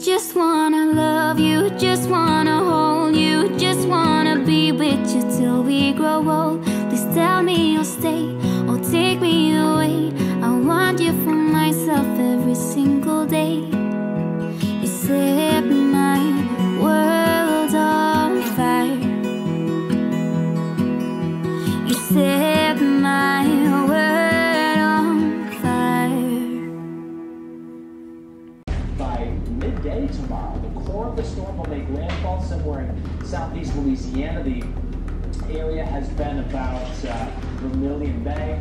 Just wanna love you, just wanna hold you, just wanna be with you till we grow old. Please tell me you'll stay or take me away. I want you for myself every single day. You set my world on fire. You set my world on fire. By midday tomorrow, the core of the storm will make landfall somewhere in southeast Louisiana. The area has been about Vermilion Bay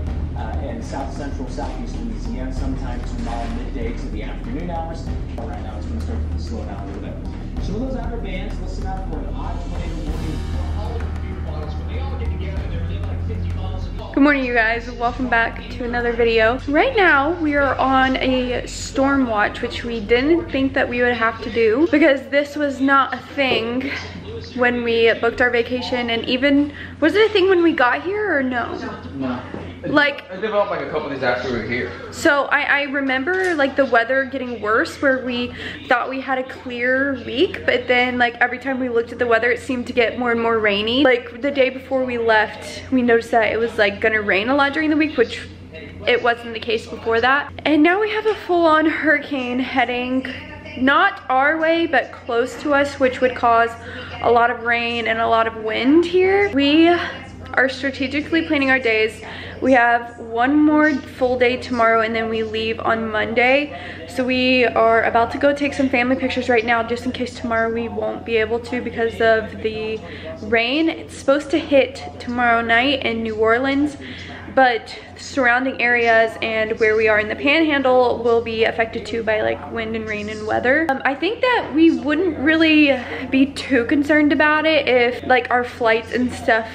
and south central, southeast Louisiana sometime tomorrow midday to the afternoon hours. But right now it's going to start to slow down a little bit. So with those outer bands, listen up for an odd tornado warning for all the viewpoints. When they all get together, they're within like 50 miles of home. Good morning, you guys. Welcome back to another video. Right now, we are on a storm watch, which we didn't think that we would have to do because this was not a thing when we booked our vacation, and even was it a thing when we got here or no? No. Like it developed like a couple days after we were here. So I remember like the weather getting worse where we thought we had a clear week, but then like every time we looked at the weather it seemed to get more and more rainy. Like the day before we left we noticed that it was like gonna rain a lot during the week, which it wasn't the case before that. And now we have a full-on hurricane heading not our way but close to us, which would cause a lot of rain and a lot of wind here. We are strategically planning our days. We have one more full day tomorrow and then we leave on Monday. So we are about to go take some family pictures right now just in case tomorrow we won't be able to because of the rain. It's supposed to hit tomorrow night in New Orleans, but surrounding areas and where we are in the panhandle will be affected too by like wind and rain and weather. I think that we wouldn't really be too concerned about it if like our flights and stuff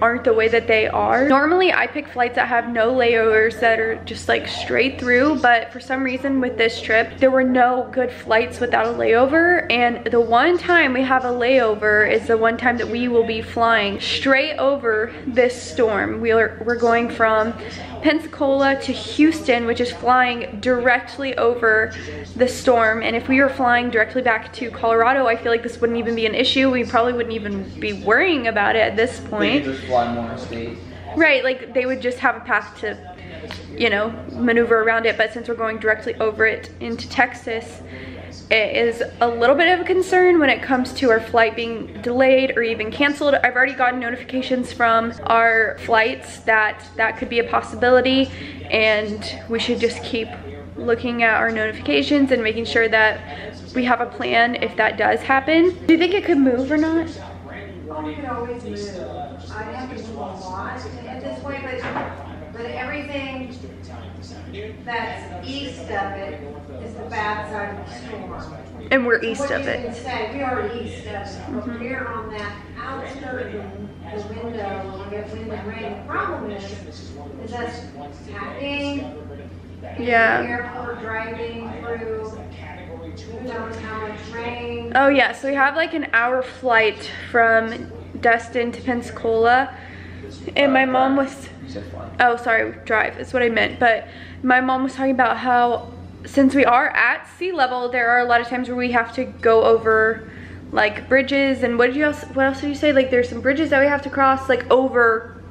aren't the way that they are. Normally I pick flights that have no layovers, that are just like straight through, but for some reason with this trip there were no good flights without a layover, and the one time we have a layover is the one time that we will be flying straight over this storm. We're going from Pensacola to Houston, which is flying directly over the storm, and if we were flying directly back to Colorado I feel like this wouldn't even be an issue. We probably wouldn't even be worrying about it at this point. Right, like they would just have a path to, you know, maneuver around it, but since we're going directly over it into Texas, it is a little bit of a concern when it comes to our flight being delayed or even canceled. I've already gotten notifications from our flights that that could be a possibility, and we should just keep looking at our notifications and making sure that we have a plan if that does happen. Do you think it could move or not? Oh, we could always move. I have to move a lot at this point, but everything that's east of it is the bad side of the storm. And we're east of it. We are east of it, but we're on that outer the window with wind and rain. The problem is that's packing, yeah. The airport driving through. Oh yeah, so we have like an hour flight from Destin to Pensacola, and my mom was, oh sorry, drive is what I meant, but my mom was talking about how since we are at sea level there are a lot of times where we have to go over like bridges, and what else did you say, like there's some bridges that we have to cross like over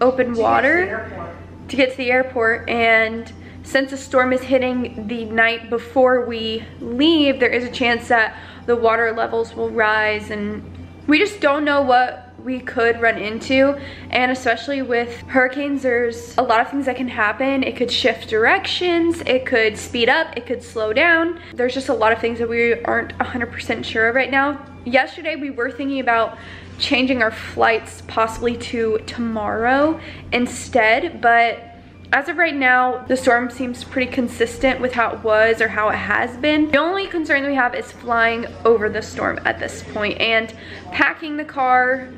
open water to get to the airport. And since the storm is hitting the night before we leave, there is a chance that the water levels will rise, and we just don't know what we could run into. And especially with hurricanes, there's a lot of things that can happen. It could shift directions, it could speed up, it could slow down. There's just a lot of things that we aren't 100% sure of right now. Yesterday we were thinking about changing our flights possibly to tomorrow instead, but as of right now, the storm seems pretty consistent with how it was or how it has been. The only concern that we have is flying over the storm at this point and packing the car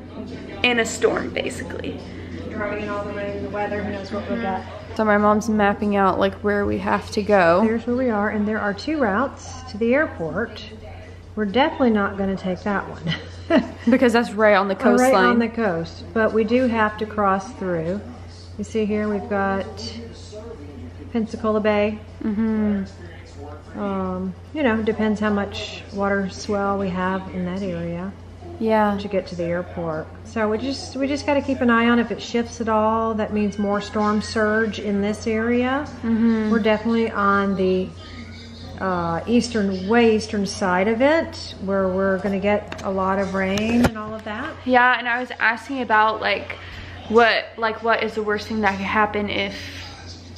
in a storm, basically. Driving all the way in the weather, who knows what we'll get. So my mom's mapping out like where we have to go. Here's where we are, and there are two routes to the airport. We're definitely not gonna take that one. Because that's right on the coastline. Right on the coast, but we do have to cross through. You see here, we've got Pensacola Bay. You know, depends how much water swell we have in that area. Yeah. To get to the airport. So we just got to keep an eye on if it shifts at all. That means more storm surge in this area. Mm-hmm. We're definitely on the way eastern side of it, where we're going to get a lot of rain and all of that. Yeah, and I was asking about what is the worst thing that could happen if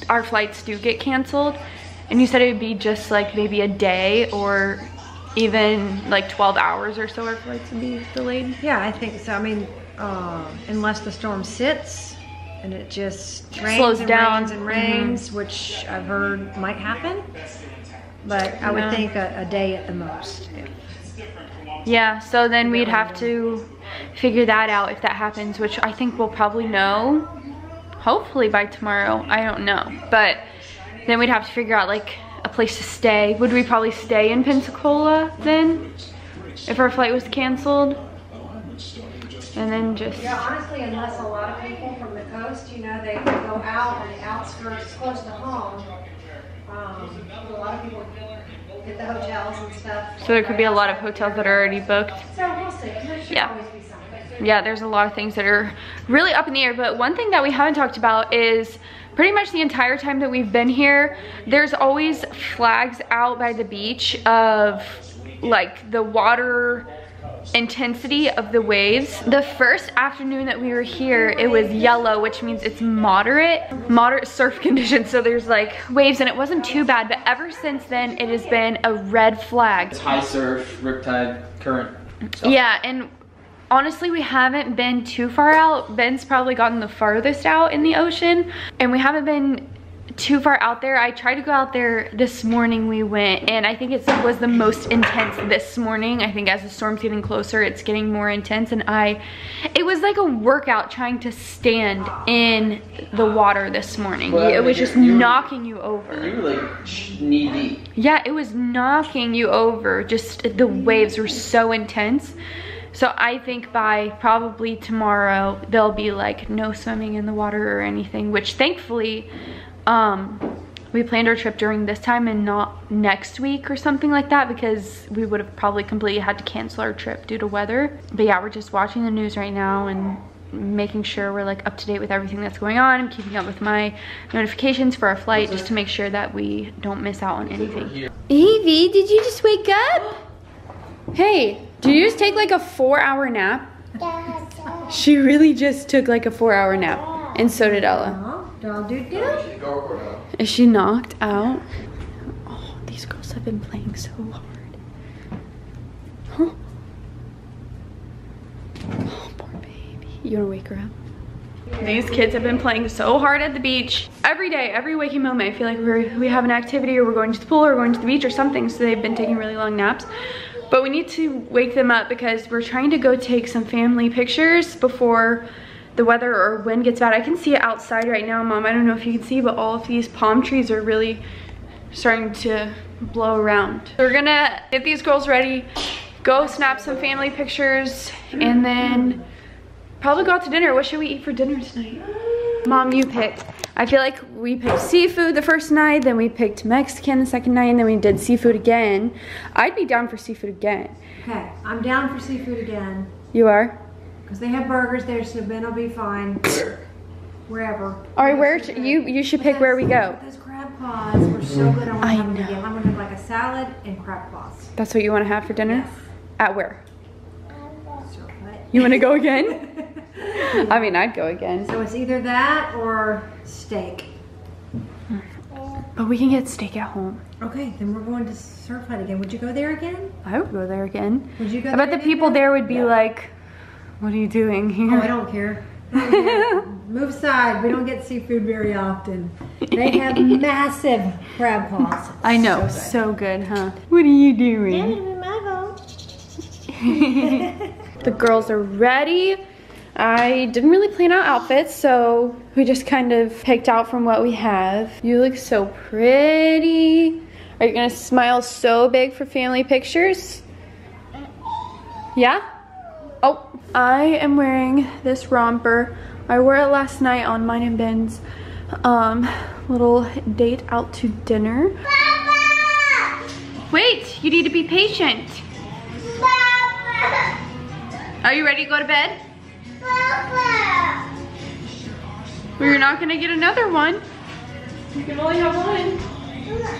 our flights do get canceled, and you said it would be just like maybe a day or even like 12 hours or so our flights would be delayed. Yeah, I think so. I mean, unless the storm sits and it just slows down and rains, mm-hmm. which I've heard might happen, but I would think a day at the most. Yeah, so then we'd have to figure that out if that happens, which I think we'll probably know hopefully by tomorrow. I don't know, but then we'd have to figure out like a place to stay. Would we probably stay in Pensacola then if our flight was canceled? And then just, yeah, honestly, unless a lot of people from the coast, you know, they go out on the outskirts close to home. A lot of people get the hotels and stuff. So there could be a lot of hotels that are already booked. So we'll see. There should always be something. Yeah, there's a lot of things that are really up in the air. But one thing that we haven't talked about is pretty much the entire time that we've been here, there's always flags out by the beach of like the water intensity of the waves. The first afternoon that we were here, it was yellow, which means it's moderate surf conditions, so there's like waves and it wasn't too bad, but ever since then it has been a red flag. It's high surf, riptide, current stuff. Yeah, and honestly we haven't been too far out. Ben's probably gotten the farthest out in the ocean, and we haven't been too far out there. I tried to go out there this morning we went, and I think it was the most intense this morning. I think as the storm's getting closer, it's getting more intense, and it was like a workout trying to stand in the water this morning. Well, it was just knocking you over. You were like knee deep. Yeah, it was knocking you over. Just the waves were so intense. So I think by probably tomorrow, there'll be like no swimming in the water or anything, which thankfully, we planned our trip during this time and not next week or something like that, because we would have probably completely had to cancel our trip due to weather. But yeah, we're just watching the news right now and making sure we're like up to date with everything that's going on. I'm keeping up with my notifications for our flight just to make sure that we don't miss out on anything. Evie, did you just wake up? Hey, do you just take like a 4-hour nap? Yeah. She really just took like a 4-hour nap, and so did Ella. Is she knocked out? Oh, these girls have been playing so hard. Huh? Oh, poor baby. You wanna wake her up? These kids have been playing so hard at the beach. Every day, every waking moment, I feel like we have an activity, or we're going to the pool, or going to the beach or something, so they've been taking really long naps. But we need to wake them up because we're trying to go take some family pictures before the weather or wind gets bad. I can see it outside right now, Mom. I don't know if you can see, but all of these palm trees are really starting to blow around. So we're gonna get these girls ready, go snap some family pictures, and then probably go out to dinner. What should we eat for dinner tonight? Mom, you pick. I feel like we picked seafood the first night, then we picked Mexican the second night, and then we did seafood again. I'd be down for seafood again. Okay, I'm down for seafood again. You are? Because they have burgers there, so Ben will be fine. Wherever. All right, where you should pick where we go. Those crab claws were so good. I want to have like a salad and crab claws. That's what you want to have for dinner? Yes. At where? You want to go again? Yeah. I mean, I'd go again. So it's either that or steak. But we can get steak at home. Okay, then we're going to Surf Hut again. Would you go there again? I would go there again. Would you go? I bet the people there would be like, what are you doing here? Oh, I don't care. Move aside. We don't get seafood very often. They have massive crab claws. I know. So good, huh? What are you doing? Yeah, my phone. The girls are ready. I didn't really plan out outfits, so we just kind of picked out from what we have. You look so pretty. Are you going to smile so big for family pictures? Yeah? Oh. I am wearing this romper. I wore it last night on mine and Ben's little date out to dinner. Papa! Wait, you need to be patient. Papa. Are you ready to go to bed? Papa. We're not gonna get another one. You can only have one.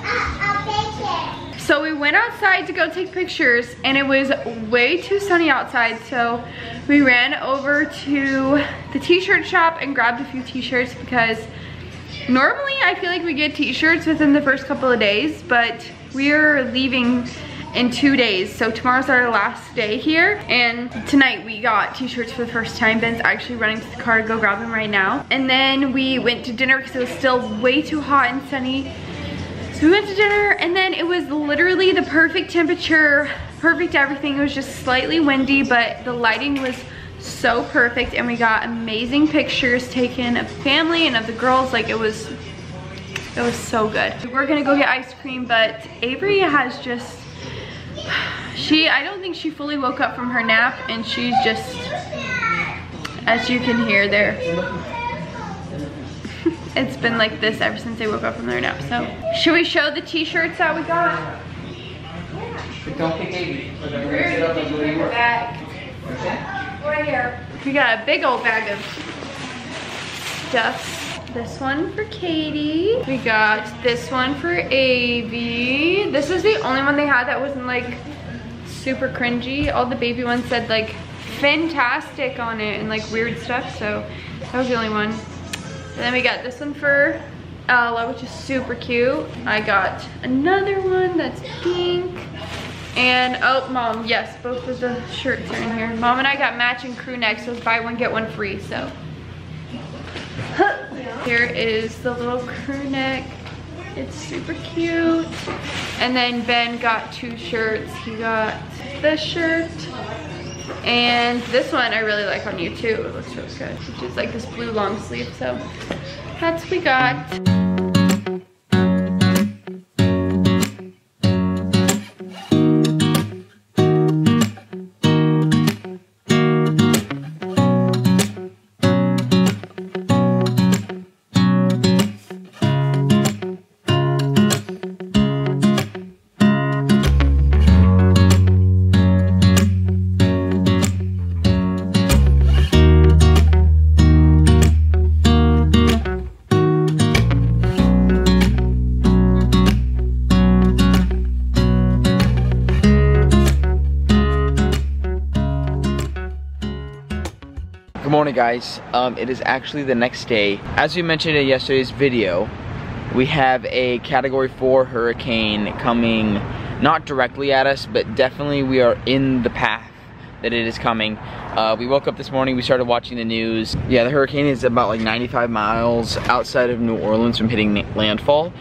I'll take it. So we went outside to go take pictures and it was way too sunny outside, so we ran over to the t-shirt shop and grabbed a few t-shirts because normally I feel like we get t-shirts within the first couple of days, but we're leaving in 2 days, so tomorrow's our last day here. And tonight we got t-shirts for the first time. Ben's actually running to the car to go grab them right now. And then we went to dinner because it was still way too hot and sunny. So we went to dinner and then it was literally the perfect temperature, perfect everything. It was just slightly windy, but the lighting was so perfect and we got amazing pictures taken of the family and of the girls. Like it was so good. We're gonna go get ice cream, but Avrey has just, I don't think she fully woke up from her nap, and she's just, as you can hear there, it's been like this ever since they woke up from their nap. So should we show the t-shirts that we got? Right here. We got a big old bag of stuff. This one for Katie. We got this one for Avi. This is the only one they had that wasn't like super cringy. All the baby ones said like fantastic on it and like weird stuff. So that was the only one. And then we got this one for Ella, which is super cute. I got another one that's pink. And oh, Mom, yes, both of the shirts are in here. Mom and I got matching crew necks. So buy one, get one free, so. Here is the little crew neck. It's super cute. And then Ben got two shirts. He got this shirt and this one I really like on you too. It looks really good. It's just like this blue long sleeve. So that's what we got. Good morning, guys. It is actually the next day. As we mentioned in yesterday's video, we have a Category 4 hurricane coming not directly at us, but definitely we are in the path that it is coming. We woke up this morning, we started watching the news. Yeah, the hurricane is about like 95 miles outside of New Orleans from hitting landfall.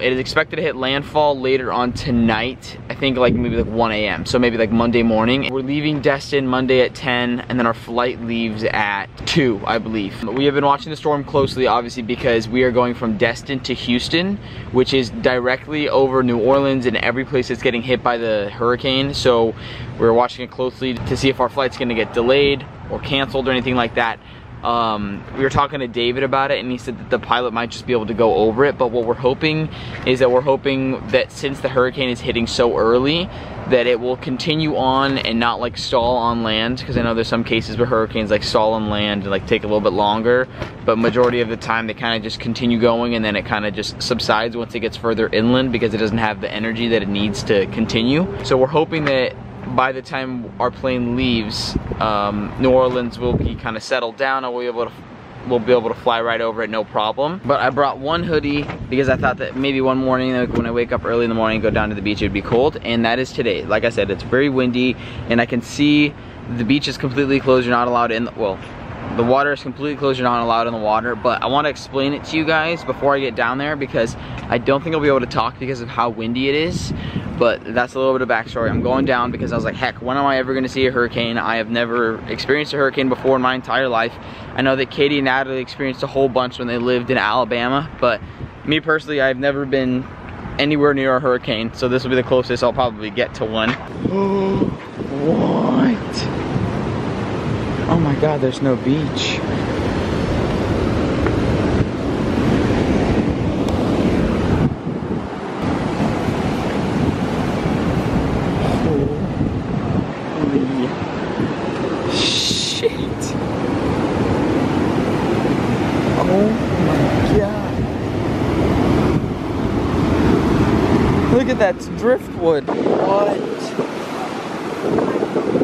It is expected to hit landfall later on tonight. I think like maybe like 1 a.m. So maybe like Monday morning. We're leaving Destin Monday at 10 and then our flight leaves at 2, I believe. We have been watching the storm closely, obviously, because we are going from Destin to Houston, which is directly over New Orleans and every place that's getting hit by the hurricane. So we're watching it closely to see if our flight's gonna get delayed or canceled or anything like that. We were talking to David about it and he said that the pilot might just be able to go over it, but what we're hoping is that since the hurricane is hitting so early that it will continue on and not like stall on land, because I know there's some cases where hurricanes like stall on land and like take a little bit longer, but majority of the time they kind of just continue going and then it kind of just subsides once it gets further inland because it doesn't have the energy that it needs to continue. So we're hoping that by the time our plane leaves, New Orleans will be kind of settled down and we'll be able to fly right over it, no problem. But I brought one hoodie because I thought that maybe one morning, like when I wake up early in the morning and go down to the beach, it'd be cold, and that is today. Like I said, it's very windy and I can see the beach is completely closed. You're not allowed in, the water is completely closed. You're not allowed in the water, but I want to explain it to you guys before I get down there because I don't think I'll be able to talk because of how windy it is. But that's a little bit of backstory. I'm going down because I was like, heck, when am I ever gonna see a hurricane? I have never experienced a hurricane before in my entire life. I know that Katie and Natalie experienced a whole bunch when they lived in Alabama, but me personally, I've never been anywhere near a hurricane, so this will be the closest I'll probably get to one. Oh, what? Oh my God, there's no beach. driftwood. What?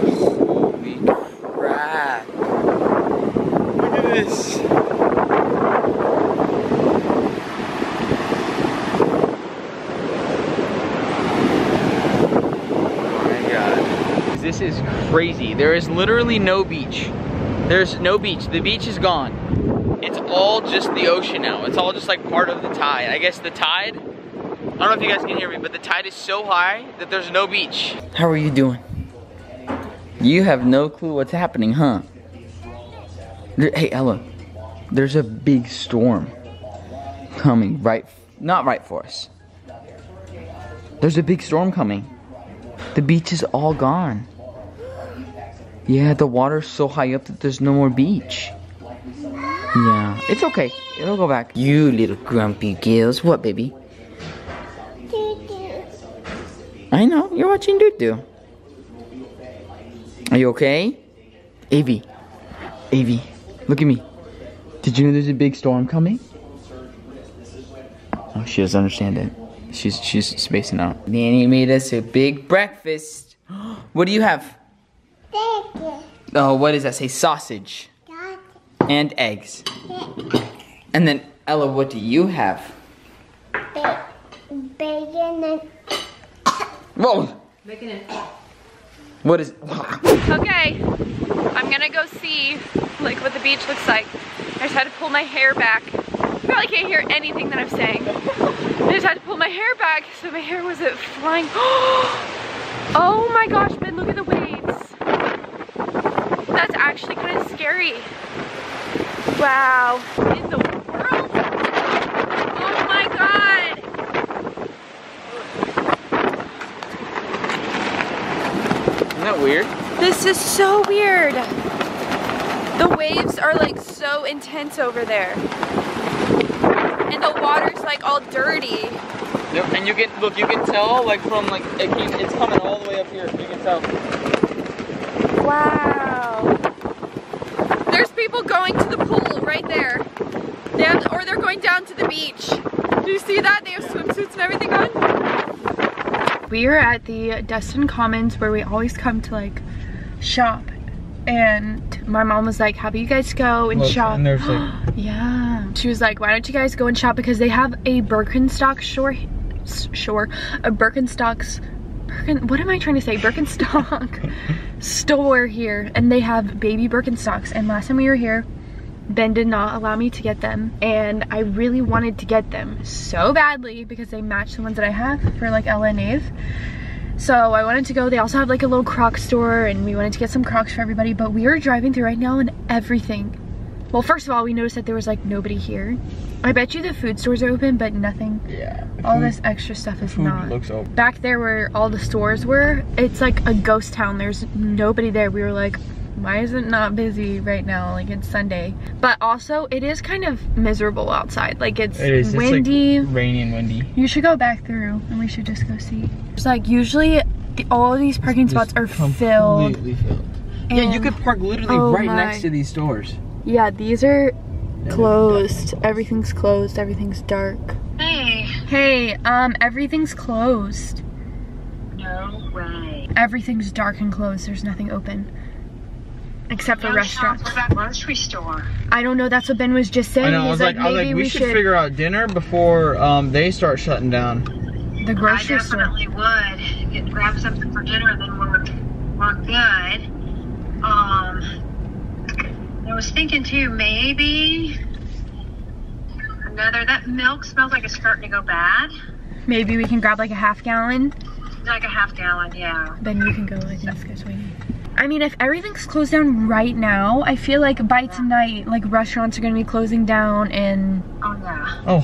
Holy crap. Look at this. Oh my god. This is crazy. There is literally no beach. There's no beach. The beach is gone. It's all just the ocean now. It's all just like part of the tide. I guess the tide, I don't know if you guys can hear me, but the tide is so high that there's no beach. How are you doing? You have no clue what's happening, huh? Hey, Ella, there's a big storm coming not right for us. There's a big storm coming. The beach is all gone. Yeah, the water's so high up that there's no more beach. Yeah, it's okay. It'll go back. You little grumpy gills. What, baby? Doo-doo. I know. You're watching doo-doo. Are you okay? Avrey. Avrey, look at me. Did you know there's a big storm coming? Oh, she doesn't understand it. She's spacing out. Nanny made us a big breakfast. What do you have? Oh, what does that say? Sausage. And eggs. And then, Ella, what do you have? Bacon and... Whoa! Bacon and... What is... Okay, I'm gonna go see, like, what the beach looks like. I just had to pull my hair back. You probably can't hear anything that I'm saying. I just had to pull my hair back so my hair wasn't flying. Oh my gosh, Ben, look at the waves. That's actually kind of scary. Wow. What in the world? Oh my god. Isn't that weird? This is so weird. The waves are like so intense over there. And the water's like all dirty. Yep, and you can, look, you can tell like from like, it's coming all the way up here. You can tell. Wow. There's people going to the pool right there. They have, or they're going down to the beach. Do you see that? They have swimsuits and everything on. We are at the Destin Commons where we always come to like shop. And my mom was like, how about you guys go and shop? And yeah. She was like, why don't you guys go and shop? Because they have a Birkenstock Birkenstock store here, and they have baby Birkenstocks, and last time we were here Ben did not allow me to get them, and I really wanted to get them so badly because they match the ones that I have for like Ella and Ave. So I wanted to go. They also have like a little Crocs store, and we wanted to get some Crocs for everybody, but we are driving through right now and everything, well, first of all, we noticed that there was like nobody here. I bet you the food stores are open, but nothing. Yeah. All this extra stuff is not. Looks open. Back there where all the stores were, it's like a ghost town. There's nobody there. We were like, why is it not busy right now? Like, it's Sunday. But also, it is kind of miserable outside. Like, it's windy. It's like rainy and windy. You should go back through, and we should just go see. It's like, usually, all of these parking spots are filled. Completely filled. And, yeah, you could park literally right next to these stores. Yeah, these are... closed. Everything's closed. Everything's dark. Hey. Hey, everything's closed. No way. Everything's dark and closed. There's nothing open. Except for restaurants. What about grocery store? I don't know. That's what Ben was just saying. I know. He's I was like, maybe we should figure out dinner before they start shutting down. The grocery store. I definitely would. Get, grab something for dinner, then we're good. I was thinking too, maybe another, that milk smells like it's starting to go bad. Maybe we can grab like a half gallon. Like a half gallon, yeah. Then you can go, I think this guy's waiting. I mean, if everything's closed down right now, I feel like by tonight, like restaurants are gonna be closing down and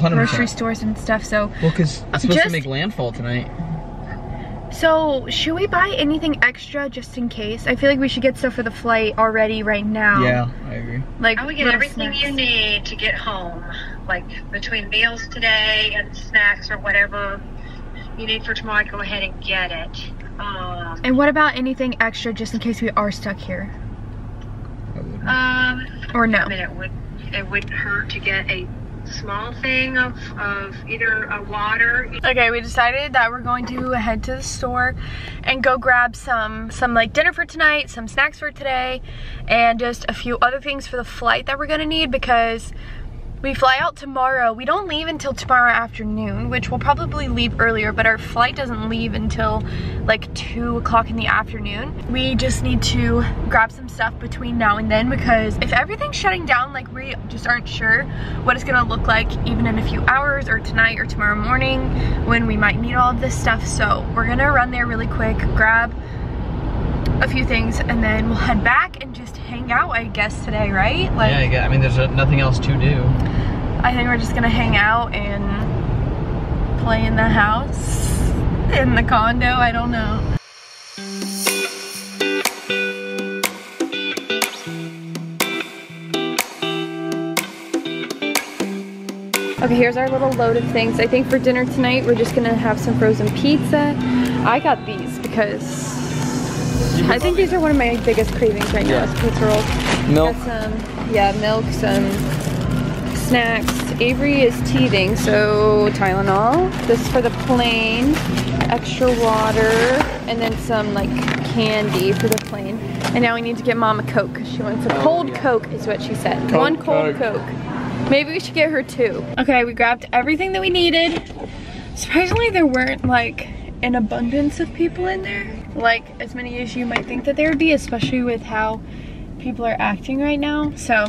grocery stores and stuff, so. Well, cause it's supposed to make landfall tonight. So, should we buy anything extra just in case? I feel like we should get stuff for the flight already right now. Yeah, I agree. Like, I would get everything you need to get home. Like, between meals today and snacks or whatever you need for tomorrow, go ahead and get it. And what about anything extra just in case we are stuck here? Or no? I mean, it wouldn't hurt to get a small thing of either a water. Okay, we decided that we're going to head to the store and go grab some like dinner for tonight, some snacks for today, and just a few other things for the flight that we're gonna need because we fly out tomorrow. We don't leave until tomorrow afternoon, which we'll probably leave earlier, but our flight doesn't leave until like 2 o'clock in the afternoon. We just need to grab some stuff between now and then because if everything's shutting down, like we just aren't sure what it's gonna look like even in a few hours or tonight or tomorrow morning when we might need all of this stuff. So we're gonna run there really quick, grab a few things, and then we'll head back and just hang out, I guess, today, right? Like, yeah, I mean, there's nothing else to do. I think we're just gonna hang out and play in the house, in the condo, I don't know. Okay, here's our little load of things. I think for dinner tonight, we're just gonna have some frozen pizza. I got these because I think these are one of my biggest cravings right now, is pizza rolls. Milk. Yeah, milk, some snacks. Avery is teething, so Tylenol. This is for the plane, extra water, and then some like candy for the plane. And now we need to get Mom a Coke, because she wants a cold Coke, is what she said. Coke, one cold Coke. Maybe we should get her two. Okay, we grabbed everything that we needed. Surprisingly, there weren't like an abundance of people in there. Like as many as you might think that there would be, especially with how people are acting right now. So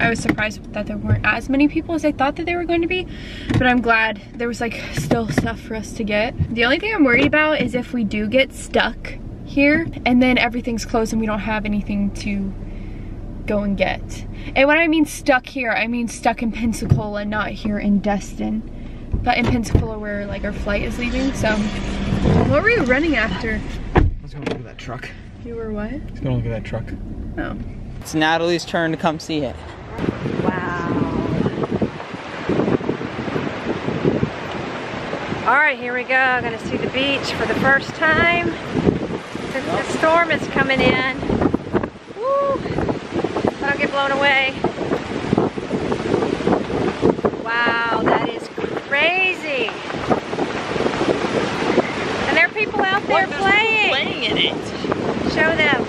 I was surprised that there weren't as many people as I thought that there were going to be, but I'm glad there was like still stuff for us to get. The only thing I'm worried about is if we do get stuck here and then everything's closed and we don't have anything to go and get. And when I mean stuck here, I mean stuck in Pensacola, not here in Destin, but in Pensacola where like our flight is leaving. So what were you running after? Let's go look at that truck. You were what? Let's go look at that truck. Oh. It's Natalie's turn to come see it. Wow. Alright, here we go. I'm gonna see the beach for the first time. The storm is coming in. Woo! I don't get blown away. Wow, that is crazy. And there are people out there playing. In it. Show them.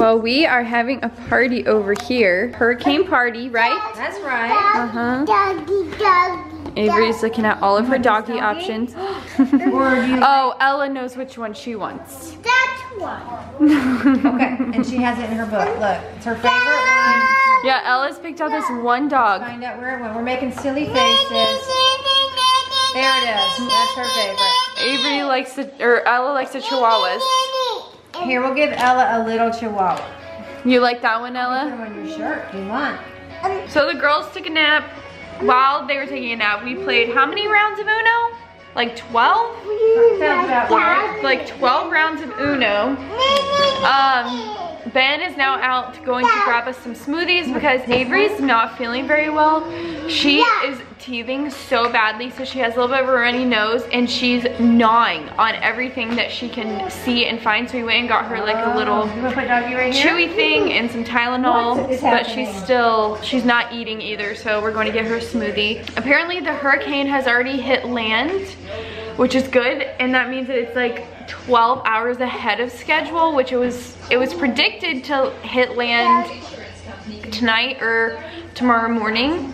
Well, we are having a party over here. Hurricane party, right? That's right. Avery's looking at all of her doggy options. Oh, Ella knows which one she wants. That one. Okay, and she has it in her book. Look, it's her favorite one. Yeah, Ella's picked out this one dog. Find out where it went. We're making silly faces. There it is. That's her favorite. Avery likes the, or Ella likes the chihuahuas. Here, we'll give Ella a little chihuahua. You like that one, Ella? Put it on your shirt if you want. So the girls took a nap. While they were taking a nap, we played how many rounds of Uno? Like 12? Sounds about right. Like 12 rounds of Uno. Ben is now out going to grab us some smoothies because Avery's not feeling very well. She is teething so badly, so she has a little bit of a runny nose and she's gnawing on everything that she can see and find. So we went and got her like a little chewy thing and some Tylenol, but she's not eating either. So we're going to get her a smoothie. Apparently the hurricane has already hit land, which is good, and that means that it's like 12 hours ahead of schedule, which it was predicted to hit land tonight or tomorrow morning,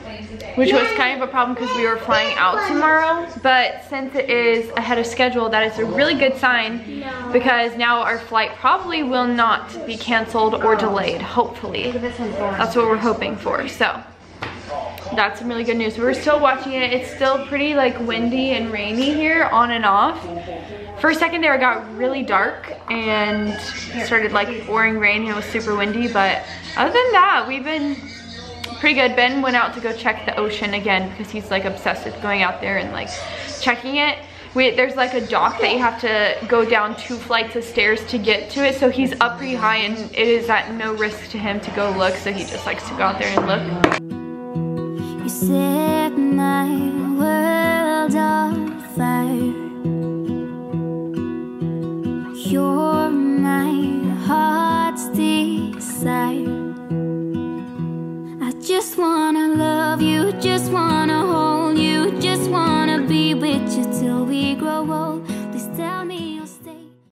which was kind of a problem because we were flying out tomorrow. But since it is ahead of schedule, that is a really good sign because now our flight probably will not be canceled or delayed, hopefully. That's what we're hoping for. So that's some really good news. We're still watching it. It's still pretty like windy and rainy here, on and off. For a second there, it got really dark and started like pouring rain and it was super windy, but other than that, we've been pretty good. Ben went out to go check the ocean again because he's like obsessed with going out there and like checking it. There's like a dock that you have to go down 2 flights of stairs to get to it, so he's up pretty high and it is at no risk to him to go look, so he just likes to go out there and look. You set my world on fire. You're my heart's just want